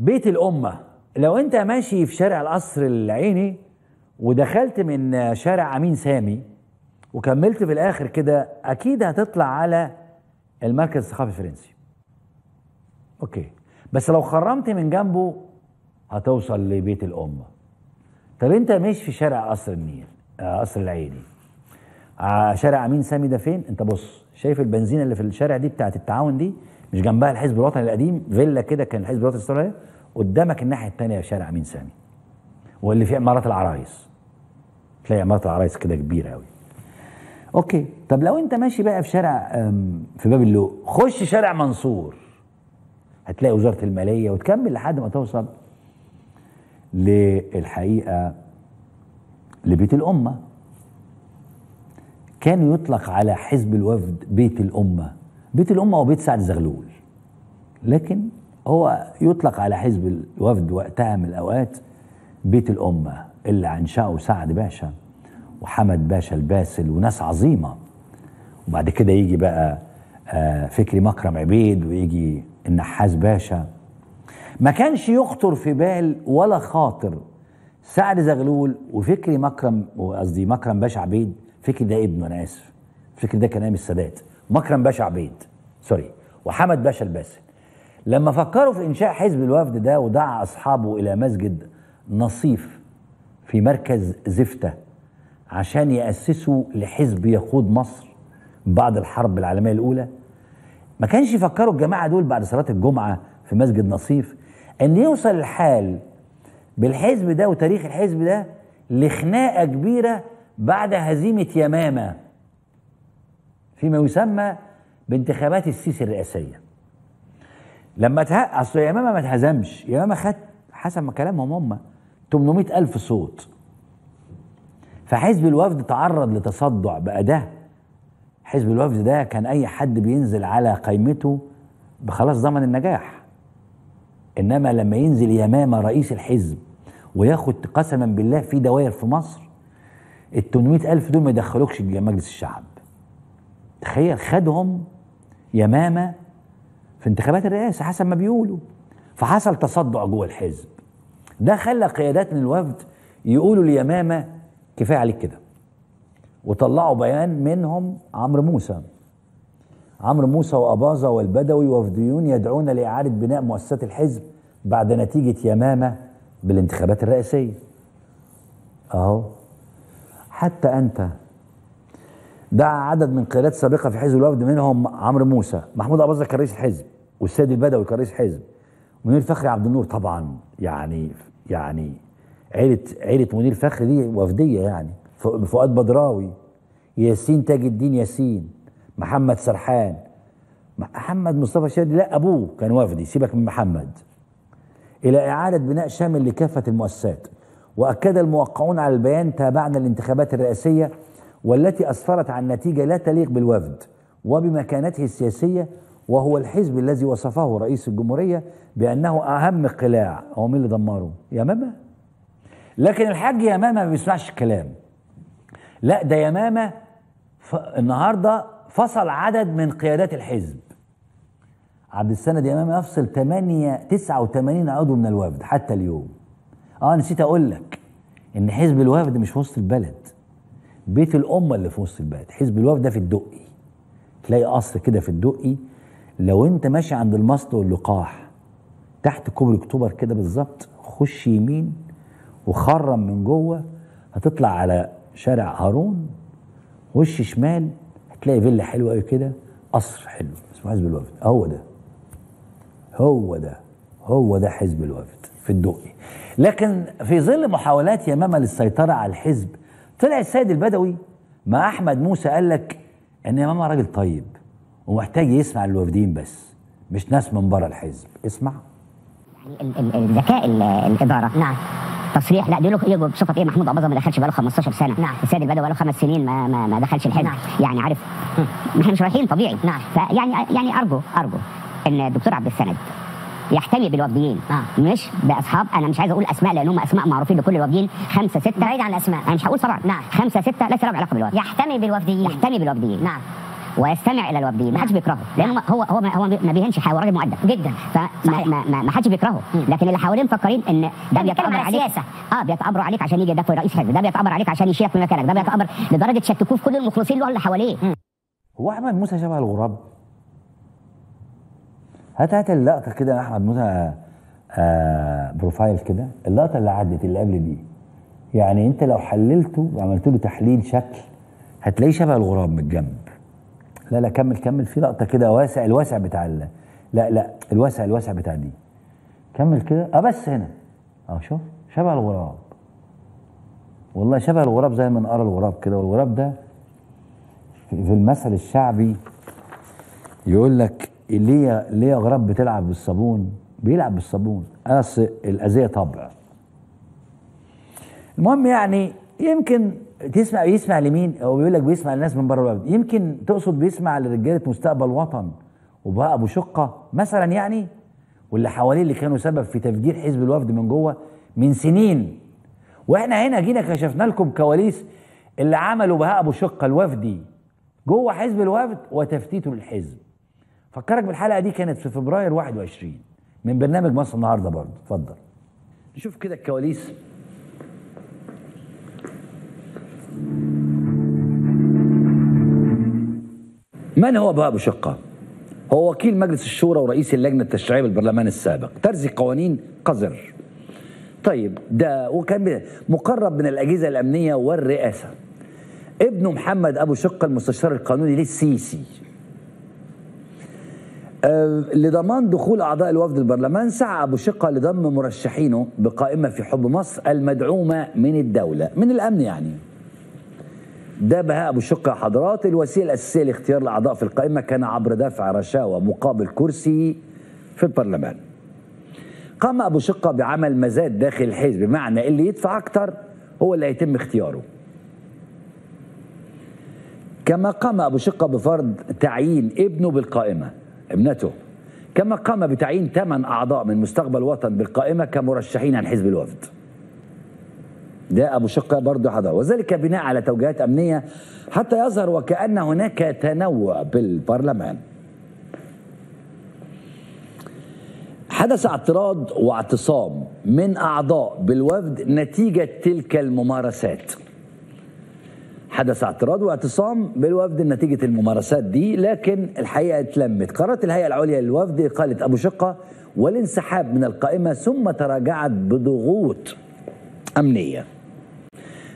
بيت الأمة. لو أنت ماشي في شارع القصر العيني ودخلت من شارع أمين سامي وكملت في الآخر كده، أكيد هتطلع على المركز الثقافي الفرنسي. أوكي، بس لو خرمت من جنبه هتوصل لبيت الأمة. طب أنت ماشي في شارع قصر النيل، قصر العيني، شارع أمين سامي ده فين؟ أنت بص، شايف البنزينة اللي في الشارع دي بتاعت التعاون دي؟ مش جنبها الحزب الوطني القديم فيلا كده كان الحزب الوطني اشترى عليها؟ قدامك الناحية التانية شارع أمين سامي، واللي فيه عمارات العرايس، تلاقي عمارات العرايس كده كبيرة أوي. أوكي، طب لو أنت ماشي بقى في شارع في باب اللوق، خش شارع منصور هتلاقي وزارة المالية، وتكمل لحد ما توصل للحقيقة لبيت الأمة. كان يطلق على حزب الوفد بيت الأمة، بيت الأمة وبيت سعد زغلول، لكن هو يطلق على حزب الوفد وقتها من الأوقات بيت الأمة، اللي أنشأه سعد باشا وحمد باشا الباسل وناس عظيمة. وبعد كده يجي بقى فكري مكرم عبيد، ويجي النحاس باشا. ما كانش يخطر في بال ولا خاطر سعد زغلول وفكري مكرم، قصدي مكرم باشا عبيد، فكري ده ابنه، أنا آسف، فكري ده كان أيام السادات، مكرم باشا عبيد سوري، وحمد باشا الباسل، لما فكروا في إنشاء حزب الوفد ده ودعا أصحابه إلى مسجد نصيف في مركز زفته عشان يأسسوا لحزب يقود مصر بعد الحرب العالمية الأولى، ما كانش يفكروا الجماعة دول بعد صلاة الجمعة في مسجد نصيف أن يوصل الحال بالحزب ده وتاريخ الحزب ده لخناقة كبيرة بعد هزيمة يمامة فيما يسمى بانتخابات السيسي الرئاسية. لما اصل يمامة ما اتهزمش، يمامة خد حسب ما كلامهم هم 800,000 صوت، فحزب الوفد تعرض لتصدع. بقى ده حزب الوفد ده كان اي حد بينزل على قائمته بخلاص ضمن النجاح، انما لما ينزل يمامة رئيس الحزب وياخد قسما بالله في دوائر في مصر، ال 800,000 دول ما يدخلوكش مجلس الشعب. تخيل، خدهم يمامة في انتخابات الرئاسة حسب ما بيقولوا. فحصل تصدع جوه الحزب ده، خلى قيادات من الوفد يقولوا ليمامة كفاية عليك كده، وطلعوا بيان، منهم عمرو موسى. عمرو موسى وأباظة والبدوي وفديون يدعون لإعادة بناء مؤسسات الحزب بعد نتيجة يمامة بالانتخابات الرئاسية. أهو، حتى أنت. دعا عدد من قيادات سابقة في حزب الوفد، منهم عمرو موسى، محمود أبو زيد كان رئيس الحزب، والسيد البدوي كان رئيس الحزب، منير فخري عبد النور. طبعا يعني عيلة منير فخري دي وفدية، يعني فؤاد بدراوي، ياسين تاج الدين، ياسين، محمد سرحان، محمد مصطفى شادي، لا أبوه كان وفدي، سيبك من محمد، إلى إعادة بناء شامل لكافة المؤسسات. وأكد الموقعون على البيان: تابعنا الانتخابات الرئاسية والتي أسفرت عن نتيجة لا تليق بالوفد وبمكانته السياسية، وهو الحزب الذي وصفه رئيس الجمهورية بأنه أهم قلاع. هو مين اللي دمره؟ يمامة. لكن الحاج يمامة ما بيسمعش الكلام، لا ده يمامة النهاردة فصل عدد من قيادات الحزب. عبد السند يمامة يفصل 89 عضو من الوفد حتى اليوم. نسيت أقول لك إن حزب الوفد مش في وسط البلد، بيت الأمة اللي في وسط البلد. حزب الوفد ده في الدقي، تلاقي قصر كده في الدقي، لو أنت ماشي عند المصل واللقاح تحت كوبري أكتوبر كده بالظبط، خش يمين وخرم من جوه هتطلع على شارع هارون، وش شمال هتلاقي فيلا حلوة أوي كده، قصر حلو اسمه حزب الوفد. هو ده حزب الوفد في الدقي. لكن في ظل محاولات يمامة للسيطرة على الحزب، طلع السيد البدوي مع أحمد موسى قال لك إن يمامة راجل طيب ومحتاج يسمع للوفديين بس، مش ناس من بره الحزب. اسمع الذكاء الإدارة. نعم، تصريح لا بيقول لك ايه بصفه ايه؟ محمود اباظه ما دخلش بقاله 15 سنه. نعم. السيد البدوي بقاله 5 سنين ما دخلش الحزب. نعم. يعني عارف احنا مش رايحين طبيعي. نعم. فيعني ارجو ان الدكتور عبد السند يحتمي بالوفديين، مش باصحاب. انا مش عايز اقول اسماء لانهم اسماء معروفين لكل الوفديين، 5 6 بعيد عن الاسماء، انا مش هقول طبعا. نعم. 5 6 ليس لهم علاقه بالوفد. يحتمي بالوفديين. نعم. ويستمع الى الوفديين، ما حدش بيكرهه، لانه هو ما بيهنش حاجه، راجل مؤدب جدا، فما حدش بيكرهه، لكن اللي حواليه مفكرين ان ده بيتكبر عليك، بيتكبروا عليك عشان يجي ده رئيس حزب، ده بيتكبر عليك عشان يشيلك من مكانك، ده بيتكبر لدرجه شككوه في كل المخلصين اللي حواليه. هو احمد موسى شبه الغراب؟ هات اللقطه كده احمد موسى بروفايل كده، اللقطه اللي عدت اللي قبل دي، يعني انت لو حللته وعملت له تحليل شكل هتلاقيه شبه الغراب من الجنب. لا كمل في لقطه كده واسع، الواسع بتاع لا الواسع بتاع دي، كمل كده. بس هنا شوف شبه الغراب، والله شبه الغراب زي ما نقرا الغراب كده. والغراب ده في المثل الشعبي يقول لك ليه غراب بتلعب بالصابون، بيلعب بالصابون، اصل الاذيه طبع. المهم يعني يمكن يسمع لمين؟ هو بيقول لك بيسمع للناس من بره الوفد، يمكن تقصد بيسمع لرجاله مستقبل وطن وبهاء أبو شقة مثلا يعني، واللي حواليه اللي كانوا سبب في تفجير حزب الوفد من جوه من سنين. واحنا هنا جينا كشفنا لكم كواليس اللي عملوا بهاء أبو شقة الوفدي جوه حزب الوفد وتفتيته للحزب. فكرك بالحلقه دي كانت في فبراير 21 من برنامج مصر النهارده برضه. اتفضل نشوف كده الكواليس. من هو بهاء أبو شقة؟ هو وكيل مجلس الشورى ورئيس اللجنة التشريعية بالبرلمان السابق، ترزي قوانين قذر. طيب ده وكان مقرب من الأجهزة الأمنية والرئاسة. ابنه محمد أبو شقة المستشار القانوني للسيسي. لضمان دخول أعضاء الوفد البرلمان سعى أبو شقة لضم مرشحينه بقائمة في حب مصر المدعومة من الدولة، من الأمن يعني. ده بهاء أبو شقة حضرات. الوسيله الاساسيه لاختيار الاعضاء في القائمه كان عبر دفع رشاوى مقابل كرسي في البرلمان. قام أبو شقة بعمل مزاد داخل الحزب، بمعنى اللي يدفع اكتر هو اللي هيتم اختياره. كما قام أبو شقة بفرض تعيين ابنه بالقائمه، ابنته. كما قام بتعيين 8 اعضاء من مستقبل وطن بالقائمه كمرشحين عن حزب الوفد. ده أبو شقة برضه حضر، وذلك بناء على توجيهات أمنية حتى يظهر وكأن هناك تنوع بالبرلمان. حدث اعتراض واعتصام من أعضاء بالوفد نتيجة تلك الممارسات. حدث اعتراض واعتصام بالوفد نتيجة الممارسات دي، لكن الحقيقة اتلمت. قررت الهيئة العليا للوفد إقالة أبو شقة والانسحاب من القائمة، ثم تراجعت بضغوط أمنية.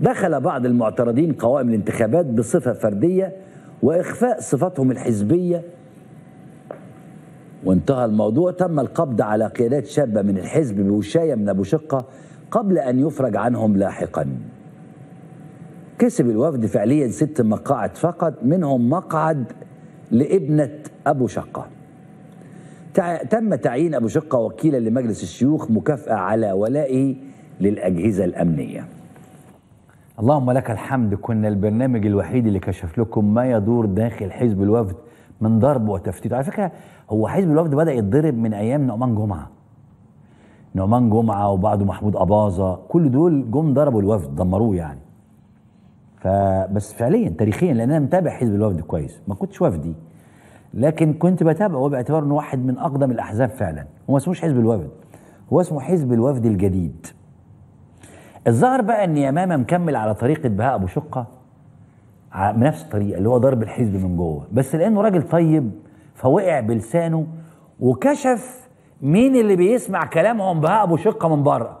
دخل بعض المعترضين قوائم الانتخابات بصفة فردية وإخفاء صفاتهم الحزبية، وانتهى الموضوع. تم القبض على قيادات شابة من الحزب بوشاية من أبو شقة قبل أن يفرج عنهم لاحقا. كسب الوفد فعليا 6 مقاعد فقط، منهم مقعد لابنة أبو شقة. تم تعيين أبو شقة وكيلا لمجلس الشيوخ مكافأة على ولائه للأجهزة الأمنية. اللهم لك الحمد، كنا البرنامج الوحيد اللي كشف لكم ما يدور داخل حزب الوفد من ضرب وتفتيت. على فكرة هو حزب الوفد بدأ يتضرب من أيام نعمان جمعة وبعده محمود أباظة، كل دول جم ضربوا الوفد، دمروه يعني. فبس فعليا تاريخيا، لأن أنا متابع حزب الوفد كويس، ما كنتش وفدي لكن كنت بتابعه باعتبار إنه واحد من أقدم الأحزاب فعلا. هو ما اسموش حزب الوفد، هو اسمه حزب الوفد الجديد. الظاهر بقى ان يمامة مكمل على طريقة بهاء أبو شقة بنفس الطريقة، اللي هو ضرب الحزب من جوه، بس لأنه راجل طيب فوقع بلسانه وكشف مين اللي بيسمع كلامهم. بهاء أبو شقة من بره،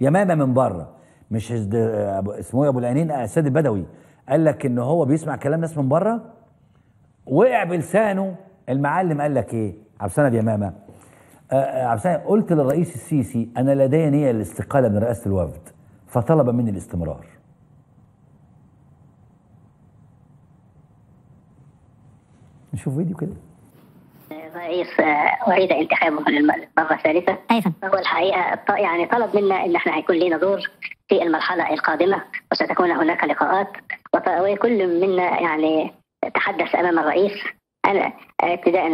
يمامة من بره، مش اسمه أبو العينين السيد البدوي قال لك إن هو بيسمع كلام ناس من بره، وقع بلسانه. المعلم قال لك إيه؟ عبد السند يمامة، عبد السند، قلت للرئيس السيسي أنا لدي نية للاستقالة من رئاسة الوفد فطلب مني الاستمرار. نشوف فيديو كده. الرئيس أريد انتخابه للمرة الثالثة. أيضا. والحقيقة يعني طلب منا إن إحنا هيكون لنا دور في المرحلة القادمة، وستكون هناك لقاءات، وكل منا يعني تحدث أمام الرئيس. أنا ابتداء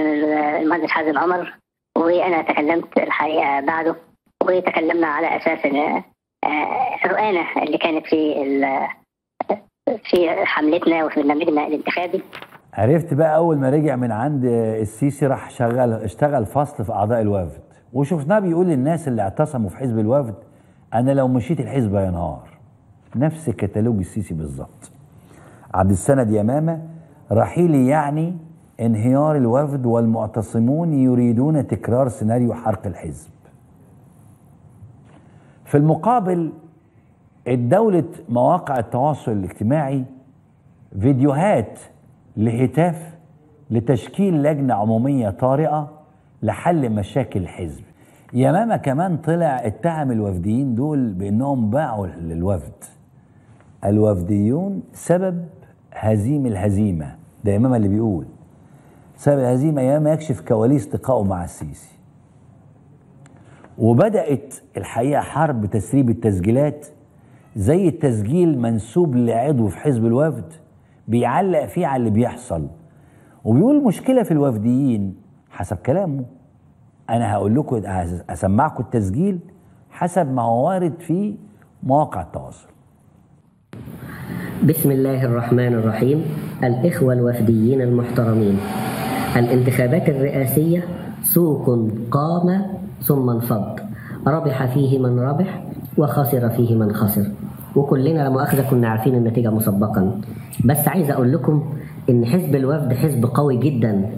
المهندس حازم عمر، وأنا تكلمت الحقيقة بعده، وتكلمنا على أساس رؤانا اللي كانت في حملتنا وفي برنامجنا الانتخابي. عرفت بقى اول ما رجع من عند السيسي راح اشتغل فصل في اعضاء الوفد، وشفناه بيقول للناس اللي اعتصموا في حزب الوفد انا لو مشيت الحزب هينهار. نفس كتالوج السيسي بالظبط. عبد السند يمامه: رحيلي يعني انهيار الوفد والمعتصمون يريدون تكرار سيناريو حرق الحزب. في المقابل الدولة مواقع التواصل الاجتماعي فيديوهات لهتاف لتشكيل لجنة عمومية طارئة لحل مشاكل الحزب. يمامة كمان طلع اتهم الوفديين دول بأنهم باعوا للوفد. الوفديون سبب هزيم الهزيمة، ده يمامة اللي بيقول. سبب الهزيمة يمامة يكشف كواليس لقائه مع السيسي. وبدأت الحقيقة حرب تسريب التسجيلات، زي التسجيل منسوب لعضو في حزب الوفد بيعلق فيه على اللي بيحصل وبيقول المشكلة في الوفديين حسب كلامه. أنا هقول لكم أسمعكم التسجيل حسب ما هو وارد في مواقع التواصل. بسم الله الرحمن الرحيم. الإخوة الوفديين المحترمين، الانتخابات الرئاسية سوق قام ثم انفض، ربح فيه من ربح وخسر فيه من خسر، وكلنا لا مؤاخذة كنا عارفين النتيجة مسبقا. بس عايز أقول لكم إن حزب الوفد حزب قوي جدا.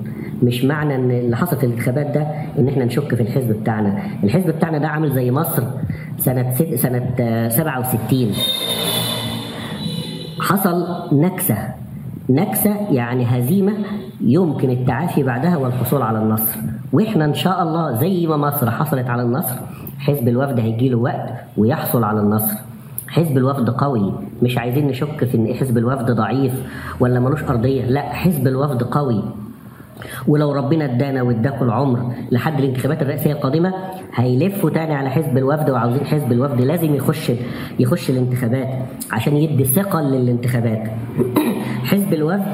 مش معنى إن اللي حصل في الانتخابات ده إن إحنا نشك في الحزب بتاعنا. الحزب بتاعنا ده عامل زي مصر سنة 67 حصل نكسة يعني هزيمة يمكن التعافي بعدها والحصول على النصر. وإحنا إن شاء الله زي ما مصر حصلت على النصر، حزب الوفد هيجيله وقت ويحصل على النصر. حزب الوفد قوي، مش عايزين نشك في إن حزب الوفد ضعيف ولا ملوش أرضية، لا حزب الوفد قوي. ولو ربنا ادانا واداكوا العمر لحد الانتخابات الرئاسيه القادمه هيلفوا تاني على حزب الوفد، وعاوزين حزب الوفد لازم يخش الانتخابات عشان يدي ثقه للانتخابات. حزب الوفد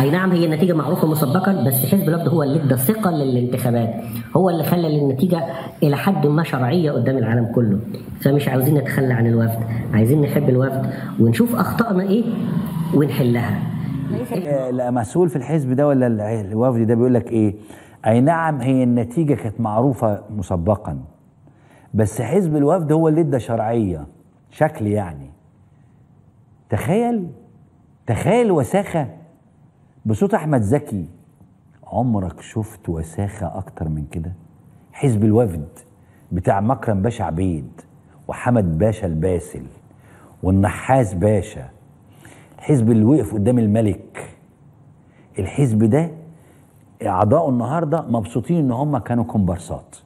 اي نعم هي النتيجه معروفه مسبقا، بس حزب الوفد هو اللي ادى ثقه للانتخابات، هو اللي خلى النتيجه الى حد ما شرعيه قدام العالم كله. فمش عاوزين نتخلى عن الوفد، عايزين نحب الوفد ونشوف اخطائنا ايه ونحلها. لا مسؤول في الحزب ده ولا الوفد ده بيقول لك ايه؟ اي نعم هي النتيجه كانت معروفه مسبقا، بس حزب الوفد هو اللي ادى شرعيه شكل. يعني تخيل وساخه بصوت احمد زكي. عمرك شفت وساخه اكتر من كده؟ حزب الوفد بتاع مكرم باشا عبيد وحمد باشا الباسل والنحاس باشا، الحزب اللي وقف قدام الملك. الحزب ده اعضائه النهارده مبسوطين ان هم كانوا كومبارسات.